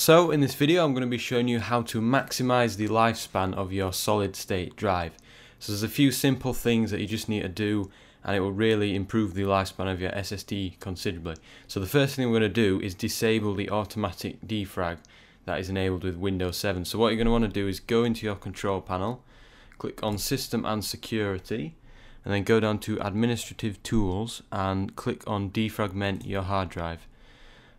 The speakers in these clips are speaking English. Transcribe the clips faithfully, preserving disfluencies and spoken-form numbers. So in this video I'm going to be showing you how to maximize the lifespan of your solid state drive. So there's a few simple things that you just need to do and it will really improve the lifespan of your S S D considerably. So the first thing we're going to do is disable the automatic defrag that is enabled with Windows seven. So what you're going to want to do is go into your control panel, click on System and Security, and then go down to Administrative Tools and click on Defragment Your Hard Drive.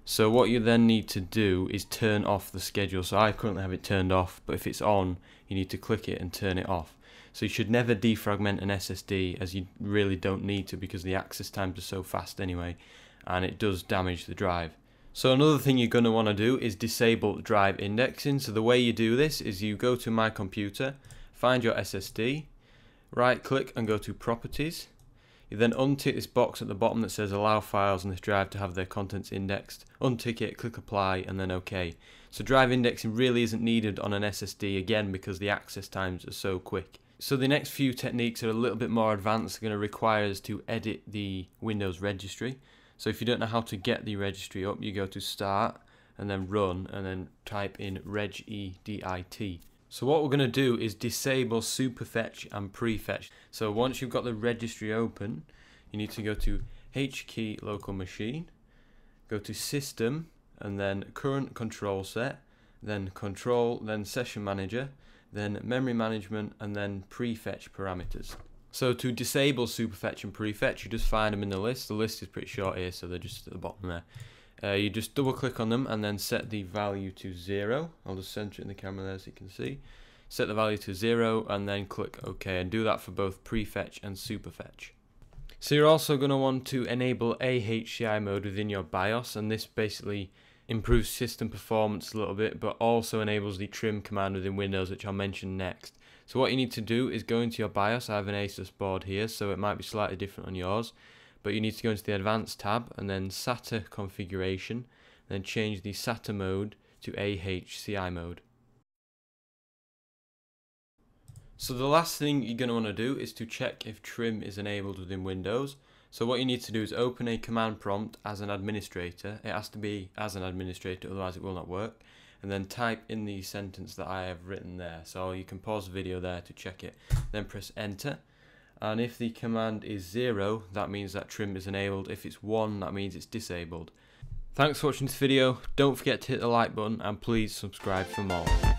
So what you then need to do is turn off the schedule. So I currently have it turned off, but if it's on, you need to click it and turn it off. So you should never defragment an S S D, as you really don't need to because the access times are so fast anyway, and it does damage the drive. So another thing you're going to want to do is disable drive indexing. So the way you do this is you go to My Computer, find your S S D, right click and go to Properties. You then untick this box at the bottom that says allow files on this drive to have their contents indexed. Untick it, click apply, and then OK. So drive indexing really isn't needed on an S S D, again because the access times are so quick. So the next few techniques are a little bit more advanced. They're going to require us to edit the Windows registry. So if you don't know how to get the registry up, you go to Start and then Run and then type in regedit. So what we're going to do is disable Superfetch and Prefetch. So once you've got the registry open, you need to go to H key local machine, go to System, and then Current Control Set, then Control, then Session Manager, then Memory Management, and then Prefetch Parameters. So to disable Superfetch and Prefetch, you just find them in the list. The list is pretty short here, so they're just at the bottom there. Uh, you just double click on them and then set the value to zero. I'll just center it in the camera there so you can see. Set the value to zero and then click OK, and do that for both prefetch and superfetch. So you're also going to want to enable A H C I mode within your BIOS, and this basically improves system performance a little bit but also enables the trim command within Windows, which I'll mention next. So what you need to do is go into your BIOS. I have an ASUS board here, so it might be slightly different on yours. But you need to go into the Advanced tab and then SATA configuration, and then change the SATA mode to A H C I mode. So the last thing you're going to want to do is to check if trim is enabled within Windows. So what you need to do is open a command prompt as an administrator. It has to be as an administrator, otherwise it will not work. And then type in the sentence that I have written there. So you can pause the video there to check it. Then press enter. And if the command is zero, that means that trim is enabled. If it's one, that means it's disabled. Thanks for watching this video. Don't forget to hit the like button and please subscribe for more.